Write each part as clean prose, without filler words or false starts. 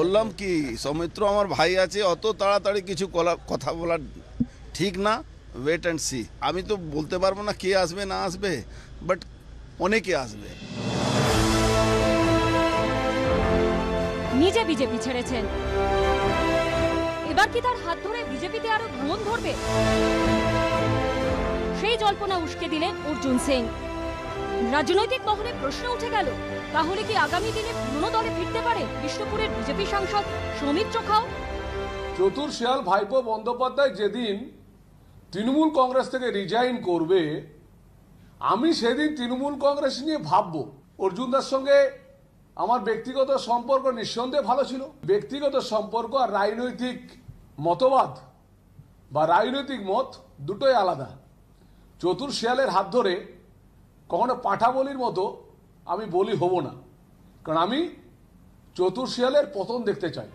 বললাম কি সৌমিত্র আমার ভাই আছে, অত তাড়াতাড়ি কিছু কথা বলা ঠিক না। Wait and see. আমি তো বলতে পারবো না কে আসবে না আসবে, বাট অনেকে আসবে। নিজে বিজেপি ছেড়েছেন, এবার কি তার হাত ধরে বিজেপিতে আরো ভ্রমণ ধরবে? সেই জল্পনা উস্কে দিলেন অর্জুন সিং। রাজনৈতিক মহলে প্রশ্ন উঠে গেল, তাহলে কি আগামী দিনে পুরনো দলে ফিরতে পারে বিষ্ণুপুরের বিজেপি সাংসদ সৌমিত্র খাও? চতুর শিয়াল ভাইপো বন্দ্যোপাধ্যায় যেদিন তৃণমূল কংগ্রেস থেকে রিজাইন করবে, আমি সেদিন তৃণমূল কংগ্রেস নিয়ে ভাবব। অর্জুনদার সঙ্গে আমার ব্যক্তিগত সম্পর্ক নিঃসন্দেহে ভালো ছিল। ব্যক্তিগত সম্পর্ক আর রাজনৈতিক মতবাদ বা রাজনৈতিক মত দুটোই আলাদা। চতুর শিয়ালের হাত ধরে কখনো পাঁঠা বলির মতো আমি বলি হব না, কারণ আমি চতুর শিয়ালের পতন দেখতে চাই।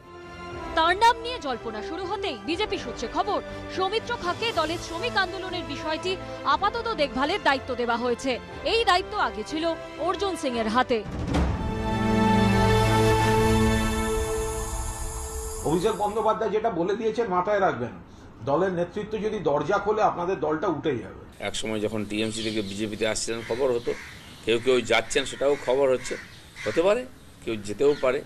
তার নাম নিয়ে জল্পনা শুরু হতেই বিজেপি সূত্রে খবর, সৌমিত্র খাঁকে দলের শ্রমিক আন্দোলনের বিষয়টি আপাতত দেখভালের দায়িত্ব দেওয়া হয়েছে। এই দায়িত্ব আগে ছিল অর্জুন সিং এর হাতে। অভিষেক বন্দ্যোপাধ্যায় যেটা বলে দিয়েছেন মাথায় রাখবেন, দলের নেতৃত্ব যদি দরজা খোলে আপনাদের দলটা উঠে যাবে। একসময় যখন টিএমসি থেকে বিজেপিতে আসছিলেন খবর হতো, কেউ কেউ যাচ্ছেন সেটাও খবর হচ্ছে, হতে পারে কেউ যেতেও পারে।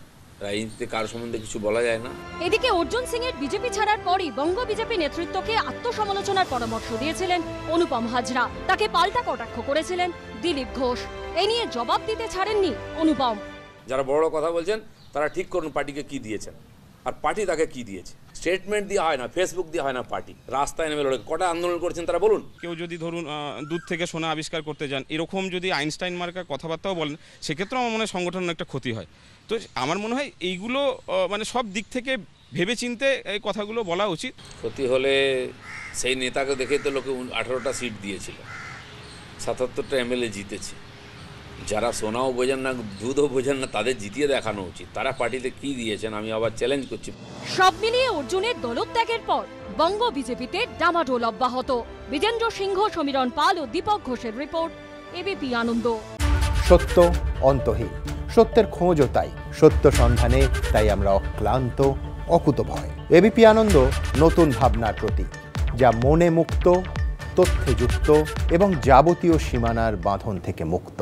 রাজনীতিতে কার সম্বন্ধে কিছু বলা যায় না। এদিকে অর্জুন সিং এর বিজেপি ছাড়ার পরই বঙ্গ বিজেপি নেতৃত্বকে আত্মসমালোচনার পরামর্শ দিয়েছিলেন অনুপম হাজরা, তাকে পাল্টা কটাক্ষ করেছিলেন দিলীপ ঘোষ। এ নিয়ে জবাব দিতে ছাড়েননি অনুপম। যারা বড় কথা বলছেন তারা ঠিক করুন পার্টিকে কি দিয়েছেন আর পার্টি তাকে কি দিয়েছে। স্টেটমেন্ট দিয়ে হয় না, ফেসবুক দিয়ে হয় না, পার্টি রাস্তায় নেমে লড়ে। কটা আন্দোলন করেছেন তারা বলুন। কেউ যদি ধরুন দুধ থেকে সোনা আবিষ্কার করতে যান, এরকম যদি আইনস্টাইন মার্কা কথাবার্তাও বলেন, সেক্ষেত্রে আমার মনে হয় সংগঠনের একটা ক্ষতি হয়। তো আমার মনে হয় এইগুলো মানে সব দিক থেকে ভেবে চিনতে এই কথাগুলো বলা উচিত। ক্ষতি হলে সেই নেতাকে দেখে তো লোকে 18টা সিট দিয়েছিল, 77টা এমএলএ জিতেছে। যারা সোনাও বোঝেন না দুধও বোঝেন না তাদের জিতিয়ে দেখানো উচিত তারা পার্টিতে কি দিয়েছেন। আমি আবার চ্যালেঞ্জ করছি। সব মিলিয়ে অর্জুনের দলত্যাগের পর বঙ্গ বিজেপিতে ডামাডোল অব্যাহত। বিজেন্দ্র সিংহ, সমীরণ পাল ও দীপক ঘোষের রিপোর্ট, এবিপি আনন্দ। সত্য অন্তহীন, সত্যের খোঁজও তাই, সত্য সন্ধানে তাই আমরা অক্লান্ত অকুতভয়। এবিপি আনন্দ নতুন ভাবনার প্রতীক, যা মনে মুক্ত, তথ্যে যুক্ত এবং যাবতীয় সীমানার বাঁধন থেকে মুক্ত।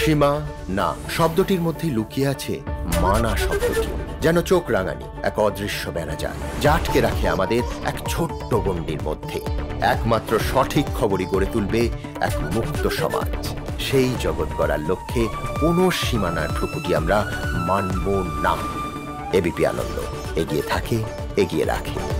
সীমা না শব্দটির মধ্যে লুকিয়ে আছে মানা শব্দটি, যেন চোখ রাঙানি এক অদৃশ্য বেড়াজাল, যা আটকে রাখে আমাদের এক ছোট্ট গণ্ডির মধ্যে। একমাত্র সঠিক খবরই গড়ে তুলবে এক মুক্ত সমাজ। সেই জগৎ গড়ার লক্ষ্যে কোনো সীমানার ঠুকুটি আমরা মানব না। এবিপি আনন্দ এগিয়ে থাকে, এগিয়ে রাখে।